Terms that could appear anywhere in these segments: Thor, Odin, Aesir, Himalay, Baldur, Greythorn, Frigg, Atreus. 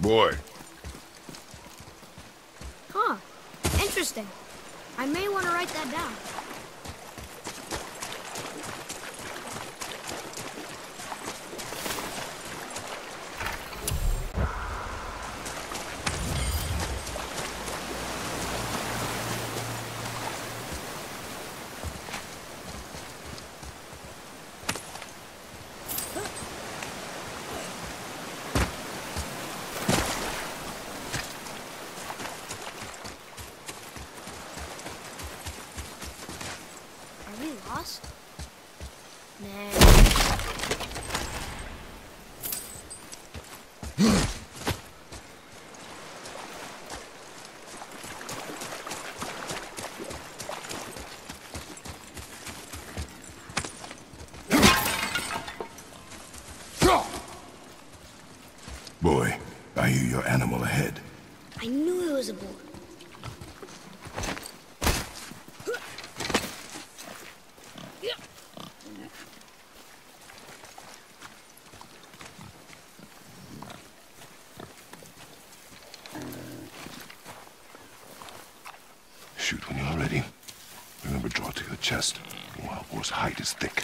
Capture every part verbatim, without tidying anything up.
Boy. Huh. Interesting. I may want to write that down. Boy, I hear your animal ahead. I knew it was a boar. Shoot when you're ready. Remember, draw to your chest. The wild boar's hide is thick.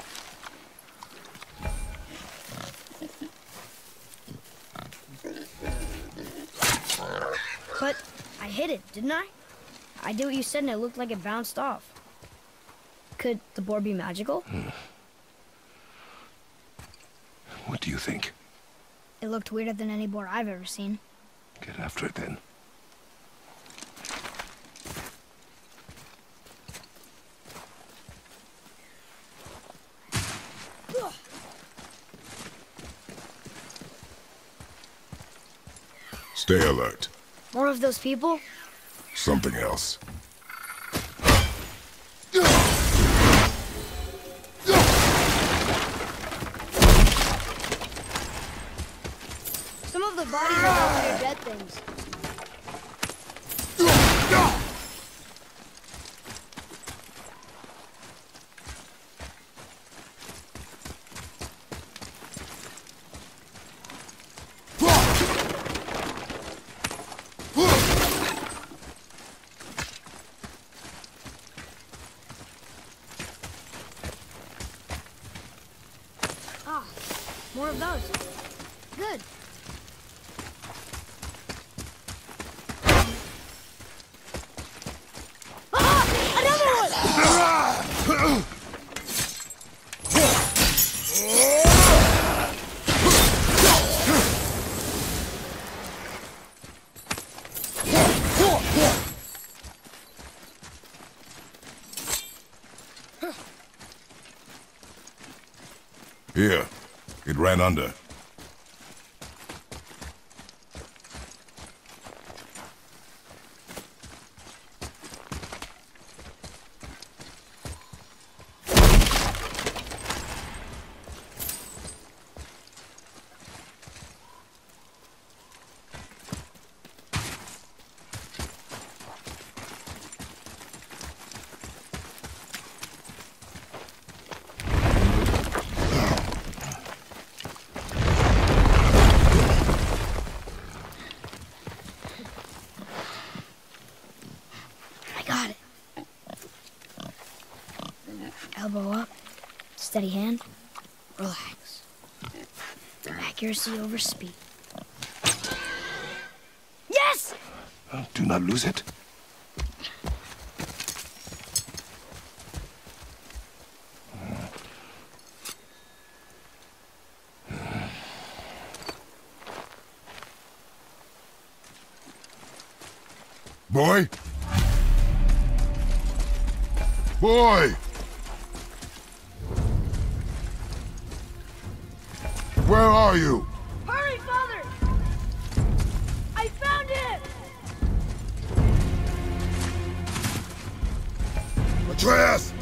But I hit it, didn't I? I did what you said and it looked like it bounced off. Could the boar be magical? Hmm. What do you think? It looked weirder than any boar I've ever seen. Get after it then. Stay alert. More of those people? Something else. Some of the bodies are under dead things. More of those. Good. Ah! Another one! Here. It ran under. Elbow up, steady hand, relax. Accuracy over speed. Yes! Oh, do not lose it. Boy! Boy! Where are you? Hurry, Father! I found him! Atreus!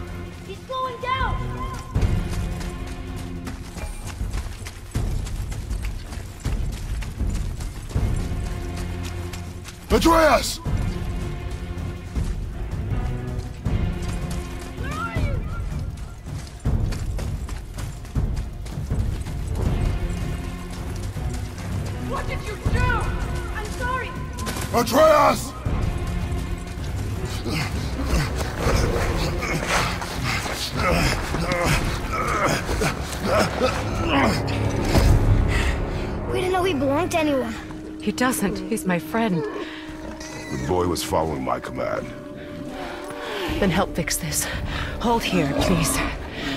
He's slowing down! Atreus! Atreus! We didn't know he belonged to anyone. He doesn't. He's my friend. The boy was following my command. Then help fix this. Hold here, please.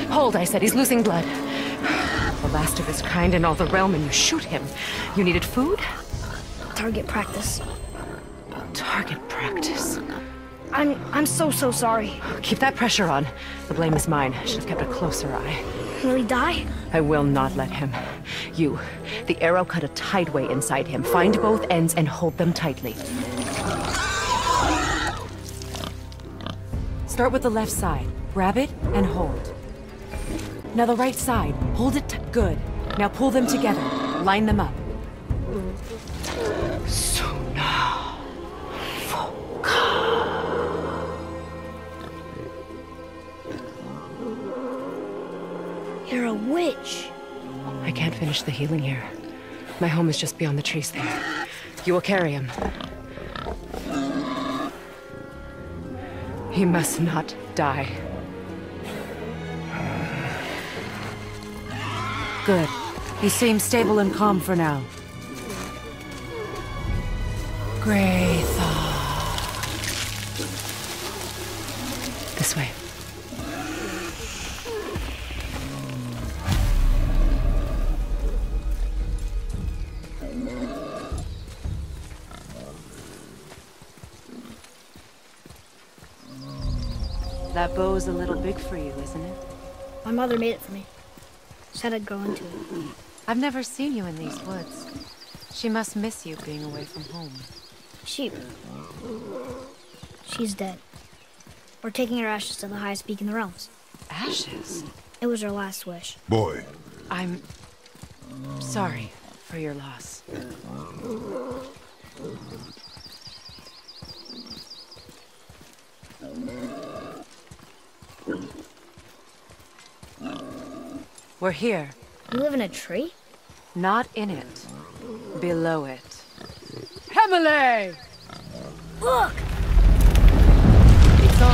Hold, I said. He's losing blood. The last of his kind in all the realm, and you shoot him. You needed food? Target practice. Target practice. I'm... I'm so, so sorry. Keep that pressure on. The blame is mine. I should have kept a closer eye. Will he die? I will not let him. You. The arrow cut a tideway inside him. Find both ends and hold them tightly. Start with the left side. Grab it and hold. Now the right side. Hold it t- good. Now pull them together. Line them up. You're a witch. I can't finish the healing here. My home is just beyond the trees there. You will carry him. He must not die. Good. He seems stable and calm for now. Greythorn. This way. That bow's a little big for you, isn't it? My mother made it for me. Said I'd grow into it. I've never seen you in these woods. She must miss you being away from home. She... She's dead. We're taking her ashes to the highest peak in the realms. Ashes? It was her last wish. Boy. I'm... sorry for your loss. We're here. You live in a tree? Not in it. Below it. Himalay! Look! It's all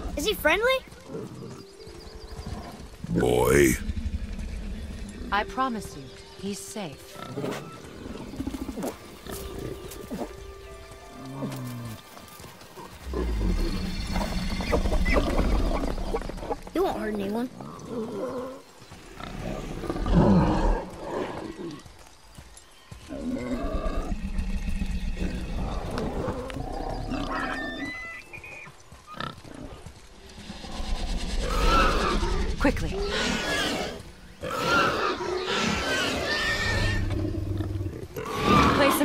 right. Is he friendly? Boy. I promise you, he's safe. You won't hurt anyone. Quickly.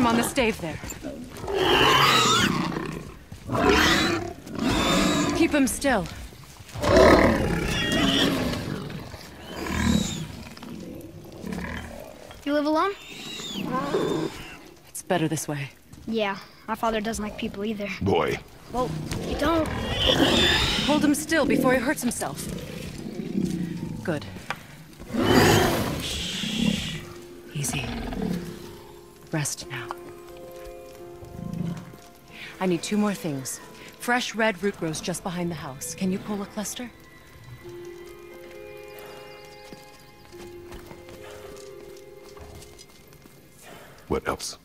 On the stave there. Keep him still. You live alone? It's better this way. Yeah, my father doesn't like people either. Boy. Well, you don't. Hold him still before he hurts himself. Good. Easy. Rest now. I need two more things. Fresh red root grows just behind the house. Can you pull a cluster? What else?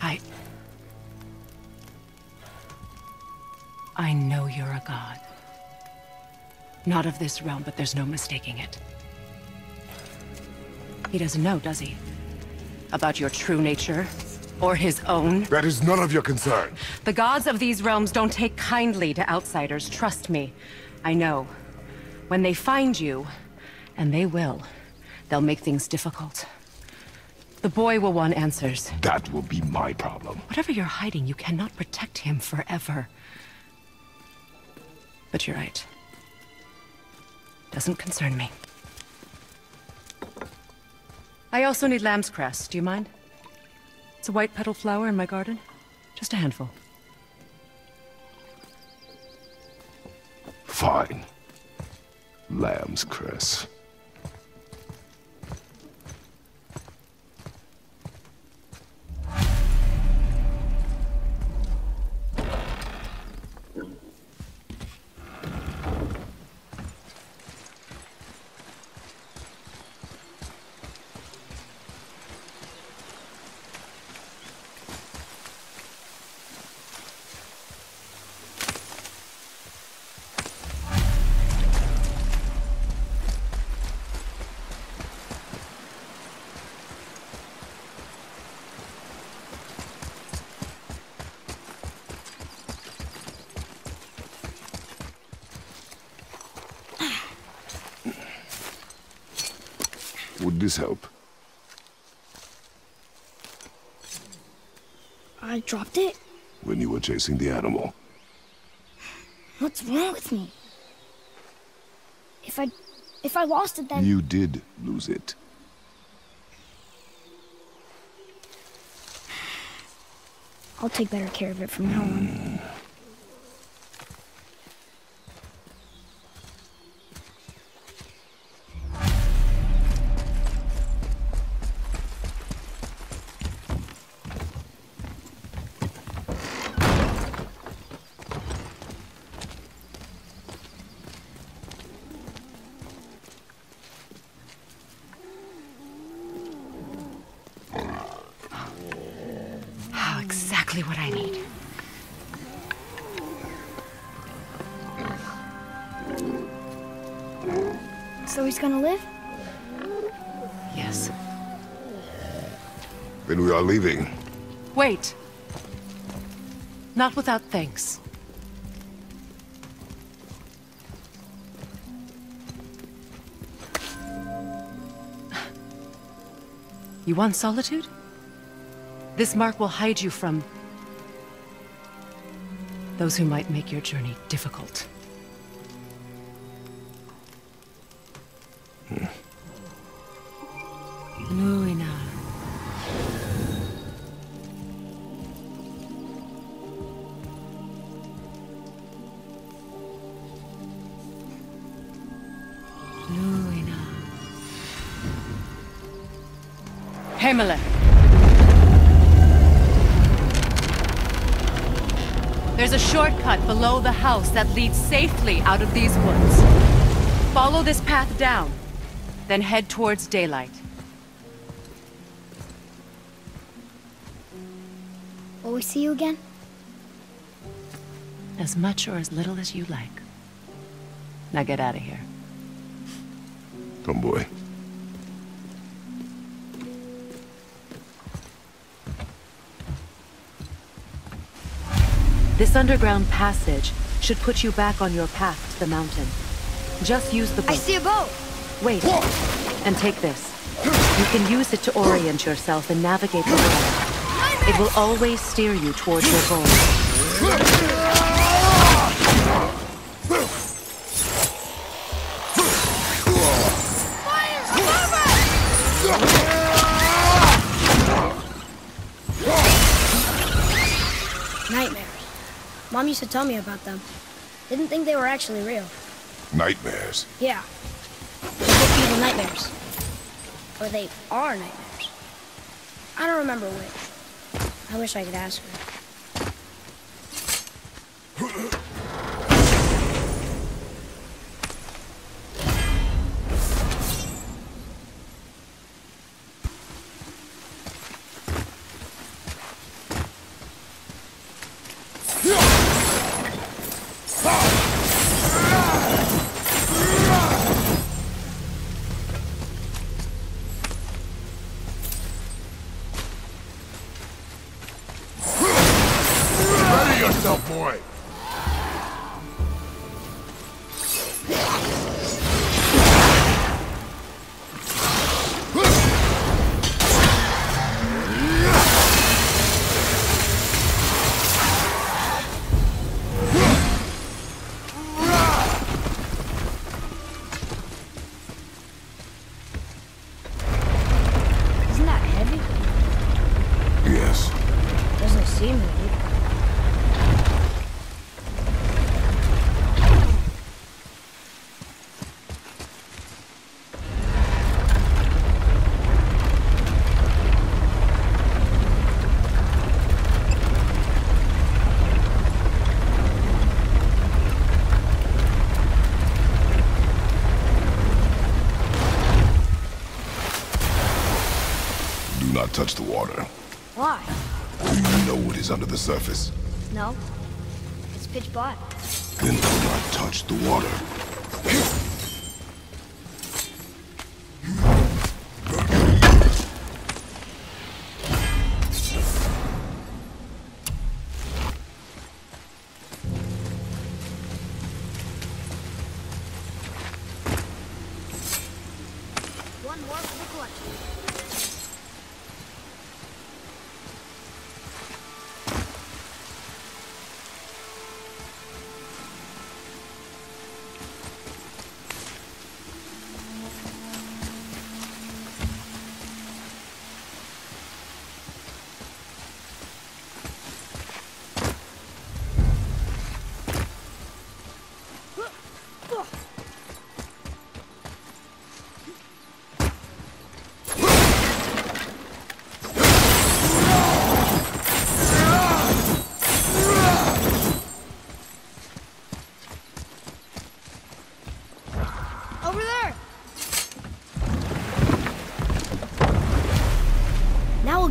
I... I know you're a god. Not of this realm, but there's no mistaking it. He doesn't know, does he? About your true nature? Or his own? That is none of your concern. The gods of these realms don't take kindly to outsiders, trust me. I know. When they find you, and they will, they'll make things difficult. The boy will want answers. That will be my problem. Whatever you're hiding, you cannot protect him forever. But you're right. Doesn't concern me. I also need lamb's cress. Do you mind? It's a white petal flower in my garden. Just a handful. Fine. Lamb's cress. Would this help? I dropped it? When you were chasing the animal. What's wrong with me? If I... if I lost it then... You did lose it. I'll take better care of it from now on. What I need. So he's gonna live? Yes. Then we are leaving. Wait. Not without thanks. You want solitude? This mark will hide you from those who might make your journey difficult. Hmm. Himalay. There's a shortcut below the house that leads safely out of these woods. Follow this path down, then head towards daylight. Will we see you again? As much or as little as you like. Now get out of here. Come, boy. This underground passage should put you back on your path to the mountain. Just use the boat. I see a boat! Wait, and take this. You can use it to orient yourself and navigate the world. It will always steer you towards your goal. Nightmare. Mom used to tell me about them. Didn't think they were actually real. Nightmares? Yeah. They're evil nightmares. Or they are nightmares. I don't remember which. I wish I could ask her. not touch the water. Why? Do you know what is under the surface? No. It's pitch black. Then do not touch the water.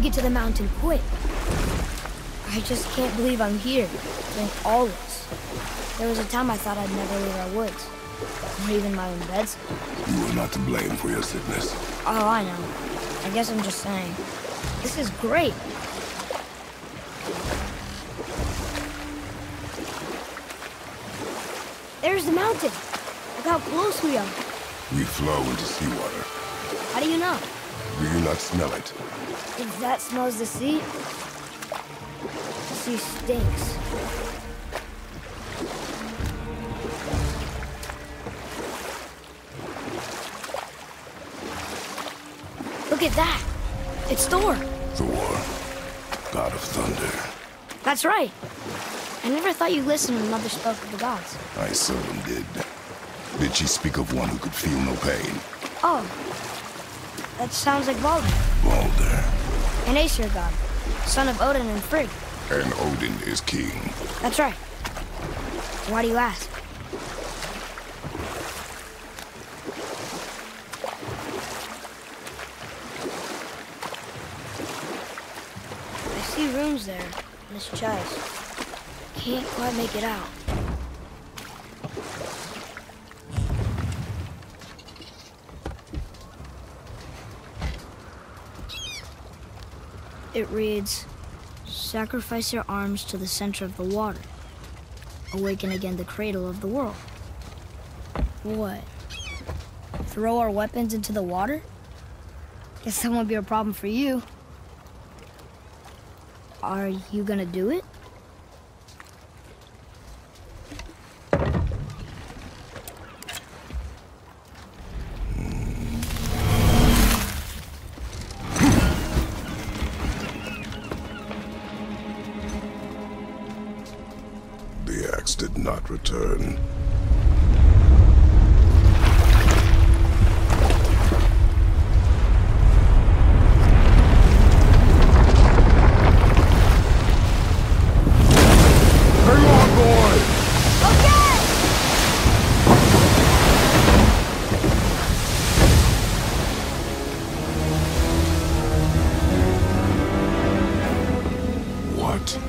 Get to the mountain quick. I just can't believe I'm here, doing all this. There was a time I thought I'd never leave our woods, or even my own beds. You are not to blame for your sickness. Oh, I know. I guess I'm just saying, this is great. There's the mountain. Look how close we are. We flow into seawater. How do you know? Do you not smell it? If that smells the sea, the sea stinks. Look at that! It's Thor! Thor, god of thunder. That's right! I never thought you listened when Mother spoke of the gods. I seldom did. Did she speak of one who could feel no pain? Oh. That sounds like Baldur. Baldur. An Aesir god, son of Odin and Frigg. And Odin is king. That's right. Why do you ask? I see runes there in this chest. Can't quite make it out. It reads, sacrifice your arms to the center of the water. Awaken again the cradle of the world. What? Throw our weapons into the water? Guess that won't be a problem for you. Are you gonna do it? Return. Hang on, boy! Okay! What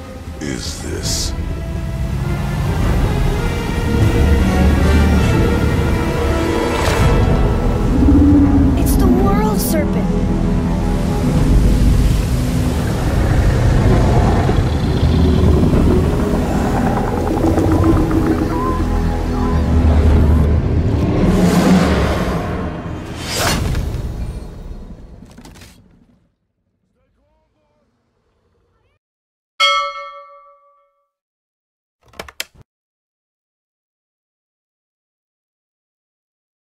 is this?